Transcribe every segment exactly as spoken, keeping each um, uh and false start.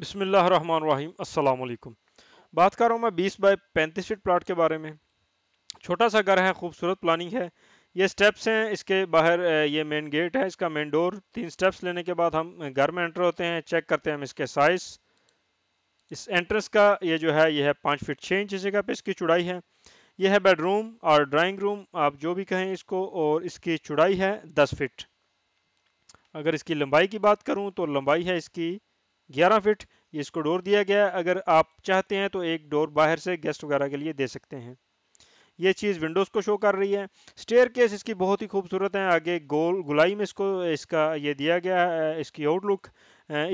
बिस्मिल्लाहिर्रहमानिर्रहीम, अस्सलाम वालेकुम। बात कर रहा हूँ मैं बीस बाई पैंतीस फीट प्लाट के बारे में। छोटा सा घर है, खूबसूरत प्लानिंग है। ये स्टेप्स हैं, इसके बाहर ये मेन गेट है, इसका मेन डोर। तीन स्टेप्स लेने के बाद हम घर में एंटर होते हैं। चेक करते हैं हम इसके साइज़। इस एंट्रेंस का ये जो है ये है पाँच फीट छः इंच जगह पे इसकी चौड़ाई है। ये है बेडरूम और ड्राइंग रूम, आप जो भी कहें इसको, और इसकी चौड़ाई है दस फिट। अगर इसकी लंबाई की बात करूँ तो लंबाई है इसकी ग्यारह फिट। ये इसको डोर दिया गया है, अगर आप चाहते हैं तो एक डोर बाहर से गेस्ट वगैरह के लिए दे सकते हैं। ये चीज़ विंडोज़ को शो कर रही है। स्टेयरकेस इसकी बहुत ही खूबसूरत है, आगे गोल गुलाई में इसको इसका ये दिया गया है, इसकी आउटलुक।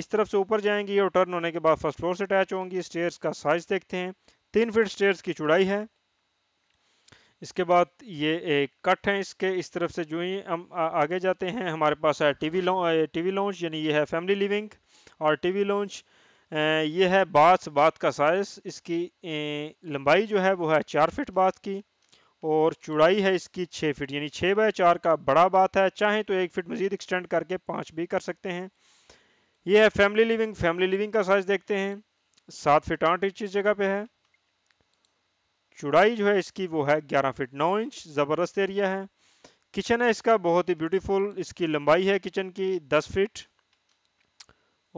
इस तरफ से ऊपर जाएंगी और टर्न होने के बाद फर्स्ट फ्लोर से अटैच होंगी। स्टेयर्स का साइज देखते हैं, तीन फीट स्टेयर्स की चौड़ाई है। इसके बाद ये एक कट है इसके। इस तरफ से जो ही हम आगे जाते हैं हमारे पास है टीवी लॉन्च। टीवी लॉन्च यानी ये है फैमिली लिविंग और टीवी लॉन्च। ये है बाथ। बाथ का साइज, इसकी लंबाई जो है वो है चार फीट बाथ की, और चौड़ाई है इसकी छः फीट, यानी छः बाय चार का बड़ा बाथ है। चाहें तो एक फीट मज़ीद एक्सटेंड करके पाँच भी कर सकते हैं। ये है फैमिली लिविंग। फैमिली लिविंग का साइज देखते हैं, सात फीट आठ इंच इस जगह पे है। चौड़ाई जो है इसकी वो है ग्यारह फीट नौ इंच, ज़बरदस्त एरिया है। किचन है इसका बहुत ही ब्यूटीफुल। इसकी लंबाई है किचन की दस फीट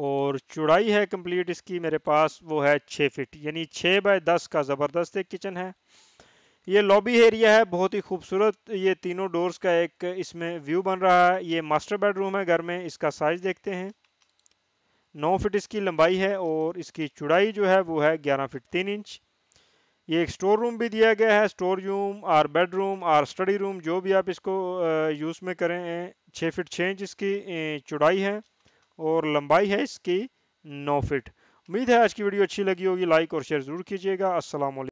और चौड़ाई है कंप्लीट इसकी मेरे पास वो है छः फीट, यानी छः बाय दस का ज़बरदस्त एक किचन है। ये लॉबी एरिया है, बहुत ही खूबसूरत। ये तीनों डोर्स का एक इसमें व्यू बन रहा है। ये मास्टर बेडरूम है घर में। इसका साइज़ देखते हैं, नौ फीट इसकी लंबाई है और इसकी चौड़ाई जो है वो है ग्यारह फीट तीन इंच। ये एक स्टोर रूम भी दिया गया है। स्टोर रूम और बेडरूम और स्टडी रूम, जो भी आप इसको यूज़ में करें। छः फीट छः इंच इसकी चौड़ाई है और लंबाई है इसकी नौ फीट। उम्मीद है आज की वीडियो अच्छी लगी होगी। लाइक और शेयर ज़रूर कीजिएगा। अस्सलाम वालेकुम।